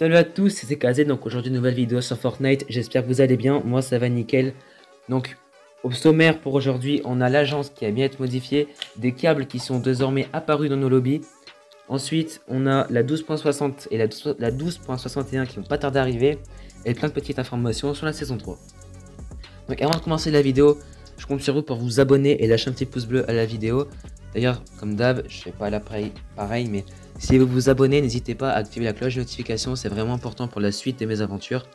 Salut à tous, c'est Kazé, donc aujourd'hui nouvelle vidéo sur Fortnite, j'espère que vous allez bien, moi ça va nickel. Donc au sommaire pour aujourd'hui, on a l'agence qui a bien été modifiée, des câbles qui sont désormais apparus dans nos lobbies. Ensuite on a la 12.60 et la 12.61 qui vont pas tarder à arriver, et plein de petites informations sur la saison 3. Donc avant de commencer la vidéo, je compte sur vous pour vous abonner et lâcher un petit pouce bleu à la vidéo. D'ailleurs, comme d'hab, je fais pas pareil, mais si vous vous abonnez, n'hésitez pas à activer la cloche de notification, c'est vraiment important pour la suite de mes aventures.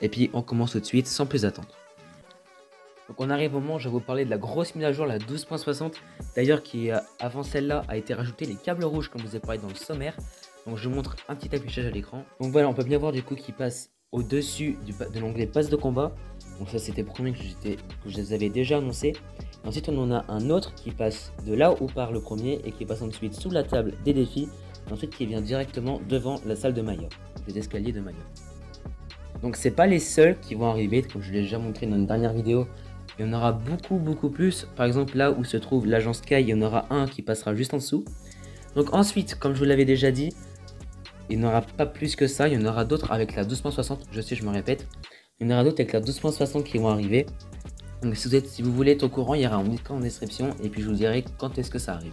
Et puis on commence tout de suite, sans plus attendre. Donc on arrive au moment où je vais vous parler de la grosse mise à jour, la 12.60. D'ailleurs, qui avant celle-là a été rajoutée les câbles rouges, comme vous avez parlé dans le sommaire. Donc je vous montre un petit affichage à l'écran. Donc voilà, on peut bien voir du coup qu'il passe au-dessus de l'onglet passe de combat. Donc ça c'était le premier que je les avais déjà annoncé. Ensuite on en a un autre qui passe de là où part le premier et qui passe ensuite sous la table des défis, et ensuite qui vient directement devant la salle de maillot, les escaliers de maillot. Donc c'est pas les seuls qui vont arriver, comme je l'ai déjà montré dans une dernière vidéo, il y en aura beaucoup plus. Par exemple là où se trouve l'agence Sky, il y en aura un qui passera juste en dessous. Donc ensuite, comme je vous l'avais déjà dit, il n'y en aura pas plus que ça, il y en aura d'autres avec la 12.60, je sais je me répète, il y en aura d'autres avec la 12.60 qui vont arriver. Donc si vous voulez être au courant, il y aura un lien en description et puis je vous dirai quand est-ce que ça arrive.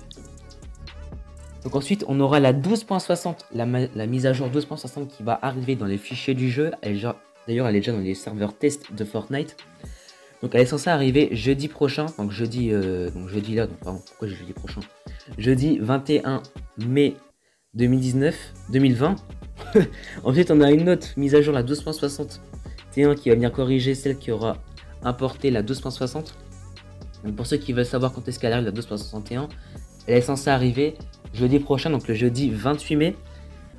Donc ensuite on aura la 12.60, la mise à jour 12.60 qui va arriver dans les fichiers du jeu. D'ailleurs elle est déjà dans les serveurs test de Fortnite. Donc elle est censée arriver jeudi prochain, donc jeudi 21 mai 2020. Ensuite on a une autre mise à jour, la 12.61, qui va venir corriger celle qui aura importé la 12.60. donc pour ceux qui veulent savoir quand est-ce qu'elle arrive, la 12.61, elle est censée arriver jeudi prochain, donc le jeudi 28 mai.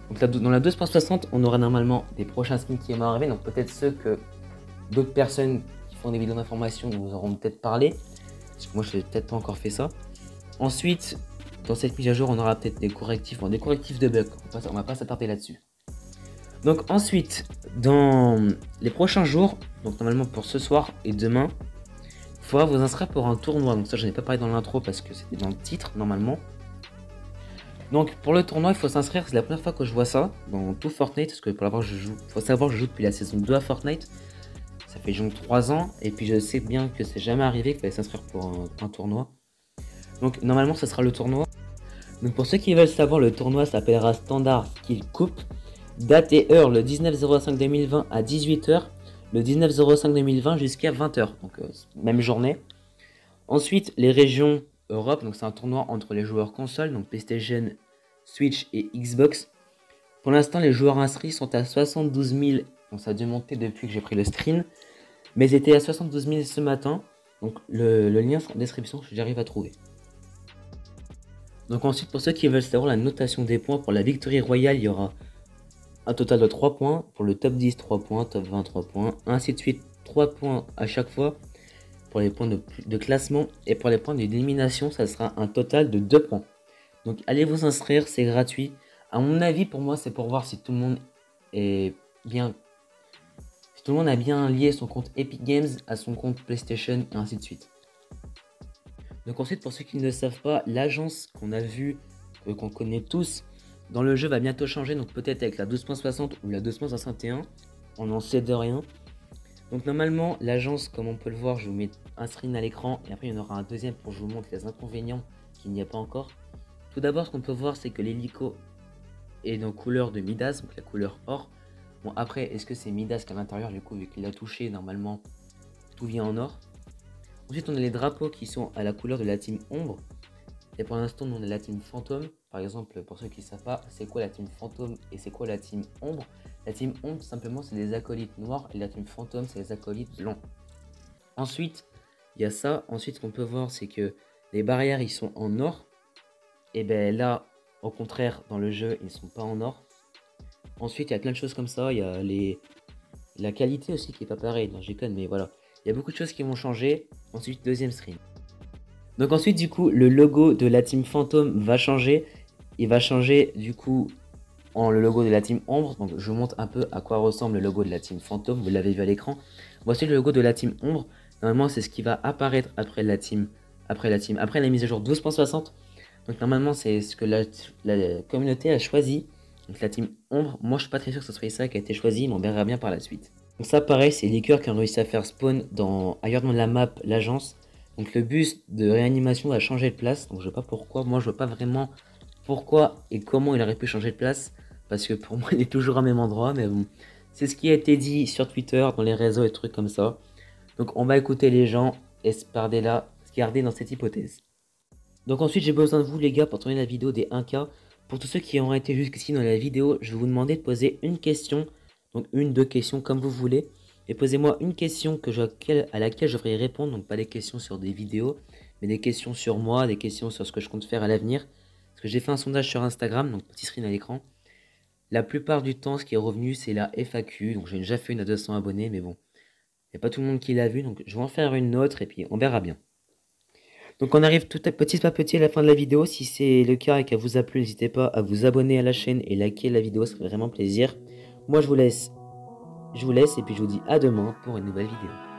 Donc dans la 12.60 on aura normalement des prochains skins qui vont arriver, donc peut-être ceux que d'autres personnes qui font des vidéos d'information nous auront peut-être parlé, parce que moi je n'ai peut-être pas encore fait ça. Ensuite dans cette mise à jour on aura peut-être des correctifs, enfin, des correctifs de bugs, on va pas s'attarder là-dessus. Donc ensuite, dans les prochains jours, donc normalement pour ce soir et demain, il faudra vous inscrire pour un tournoi. Donc ça je n'ai pas parlé dans l'intro parce que c'était dans le titre normalement. Donc pour le tournoi il faut s'inscrire, c'est la première fois que je vois ça dans tout Fortnite, parce que pour l'avoir je joue, faut savoir je joue depuis la saison 2 à Fortnite, ça fait genre 3 ans, et puis je sais bien que c'est jamais arrivé qu'il fallait s'inscrire pour un tournoi. Donc normalement ça sera le tournoi. Donc pour ceux qui veulent savoir, le tournoi s'appellera Standard Skill Cup. Date et heure, le 19/05/2020 à 18h, le 19/05/2020 jusqu'à 20h, donc même journée. Ensuite, les régions Europe, donc c'est un tournoi entre les joueurs console, donc PlayStation, Switch et Xbox. Pour l'instant, les joueurs inscrits sont à 72 000, donc ça a dû monter depuis que j'ai pris le stream, mais ils étaient à 72 000 ce matin, donc le lien sera en description si j'arrive à trouver. Donc ensuite, pour ceux qui veulent savoir la notation des points, pour la victory royale, il y aura un total de 3 points, pour le top 10 3 points, top 20 3 points, ainsi de suite 3 points à chaque fois pour les points de classement, et pour les points d'élimination ça sera un total de 2 points. Donc allez vous inscrire, c'est gratuit. À mon avis, pour moi c'est pour voir si tout le monde est bien, si tout le monde a bien lié son compte Epic Games à son compte PlayStation et ainsi de suite. Donc ensuite, pour ceux qui ne le savent pas, l'agence qu'on a vue, qu'on connaît tous dans le jeu, va bientôt changer, donc peut-être avec la 12.60 ou la 12.61, on n'en sait de rien. Donc normalement l'agence, comme on peut le voir, je vous mets un screen à l'écran et après il y en aura un deuxième pour que je vous montre les inconvénients qu'il n'y a pas encore. Tout d'abord, ce qu'on peut voir, c'est que l'hélico est dans couleur de Midas, donc la couleur or. Bon, après, est-ce que c'est Midas qu'à l'intérieur, du coup vu qu'il l'a touché, normalement tout vient en or. Ensuite on a les drapeaux qui sont à la couleur de la team ombre, et pour l'instant on a la team fantôme. Par exemple, pour ceux qui ne savent pas, c'est quoi la team fantôme et c'est quoi la team ombre? La team ombre, simplement, c'est les acolytes noirs, et la team fantôme, c'est les acolytes blancs. Ensuite, il y a ça. Ensuite, ce qu'on peut voir, c'est que les barrières, ils sont en or. Et ben là, au contraire, dans le jeu, ils ne sont pas en or. Ensuite, il y a plein de choses comme ça. Il y a la qualité aussi qui n'est pas pareille. Non, j'ai connu, mais voilà. Il y a beaucoup de choses qui vont changer. Ensuite, deuxième screen. Donc ensuite, du coup, le logo de la team fantôme va changer. Il va changer du coup en le logo de la team ombre. Donc je vous montre un peu à quoi ressemble le logo de la team fantôme, vous l'avez vu à l'écran. Voici le logo de la team ombre. Normalement c'est ce qui va apparaître après la mise à jour 12.60. Donc normalement c'est ce que la communauté a choisi donc la team ombre. Moi je suis pas très sûr que ce soit ça qui a été choisi, mais on verra bien par la suite. Donc ça pareil, c'est les cœurs qui ont réussi à faire spawn dans ailleurs dans la map, l'agence. Donc le bus de réanimation va changer de place, donc je sais pas pourquoi, moi je vois pas vraiment pourquoi et comment il aurait pu changer de place, parce que pour moi il est toujours au même endroit, mais bon, c'est ce qui a été dit sur Twitter, dans les réseaux et trucs comme ça. Donc on va écouter les gens et se garder dans cette hypothèse. Donc ensuite j'ai besoin de vous les gars pour tourner la vidéo des 1K. Pour tous ceux qui ont été jusqu'ici dans la vidéo, je vais vous demander de poser une question, donc une, deux questions comme vous voulez. Et posez-moi une question à laquelle je ferai répondre, donc pas des questions sur des vidéos, mais des questions sur moi, des questions sur ce que je compte faire à l'avenir. Parce que j'ai fait un sondage sur Instagram, donc petit screen à l'écran. La plupart du temps, ce qui est revenu, c'est la FAQ, donc j'ai déjà fait une à 200 abonnés, mais bon, il n'y a pas tout le monde qui l'a vu, donc je vais en faire une autre et puis on verra bien. Donc on arrive tout petit à petit à la fin de la vidéo. Si c'est le cas et qu'elle vous a plu, n'hésitez pas à vous abonner à la chaîne et liker la vidéo, ça fait vraiment plaisir. Moi je vous laisse et puis je vous dis à demain pour une nouvelle vidéo.